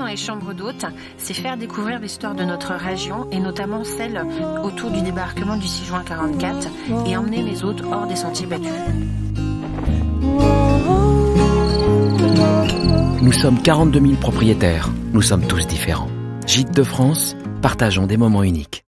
dans les chambres d'hôtes, c'est faire découvrir l'histoire de notre région et notamment celle autour du débarquement du 6 juin 44 et emmener les hôtes hors des sentiers battus. Nous sommes 42 000 propriétaires, nous sommes tous différents. Gîtes de France, partageons des moments uniques.